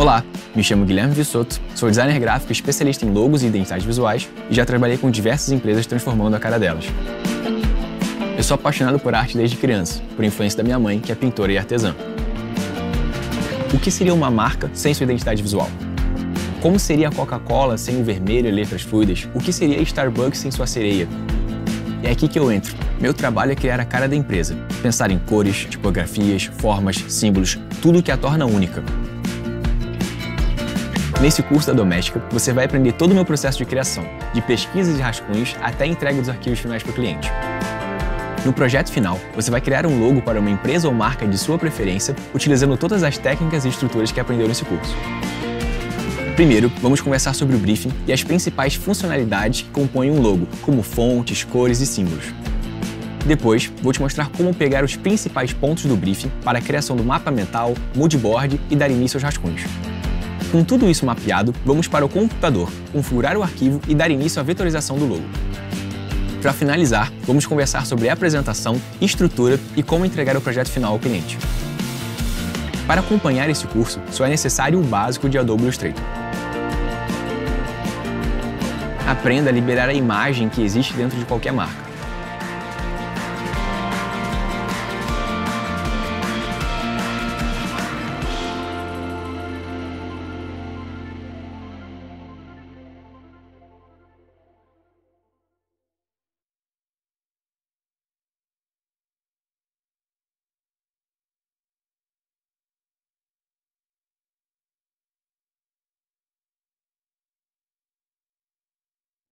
Olá, me chamo Guilherme Vissotto, sou designer gráfico especialista em logos e identidades visuais e já trabalhei com diversas empresas transformando a cara delas. Eu sou apaixonado por arte desde criança, por influência da minha mãe, que é pintora e artesã. O que seria uma marca sem sua identidade visual? Como seria a Coca-Cola sem o vermelho e letras fluidas? O que seria a Starbucks sem sua sereia? É aqui que eu entro. Meu trabalho é criar a cara da empresa, pensar em cores, tipografias, formas, símbolos, tudo que a torna única. Nesse curso da Doméstica, você vai aprender todo o meu processo de criação, de pesquisas e rascunhos até a entrega dos arquivos finais para o cliente. No projeto final, você vai criar um logo para uma empresa ou marca de sua preferência, utilizando todas as técnicas e estruturas que aprendeu nesse curso. Primeiro, vamos conversar sobre o briefing e as principais funcionalidades que compõem um logo, como fontes, cores e símbolos. Depois, vou te mostrar como pegar os principais pontos do briefing para a criação do mapa mental, moodboard e dar início aos rascunhos. Com tudo isso mapeado, vamos para o computador, configurar o arquivo e dar início à vetorização do logo. Para finalizar, vamos conversar sobre a apresentação, estrutura e como entregar o projeto final ao cliente. Para acompanhar esse curso, só é necessário o básico de Adobe Illustrator. Aprenda a liberar a imagem que existe dentro de qualquer marca.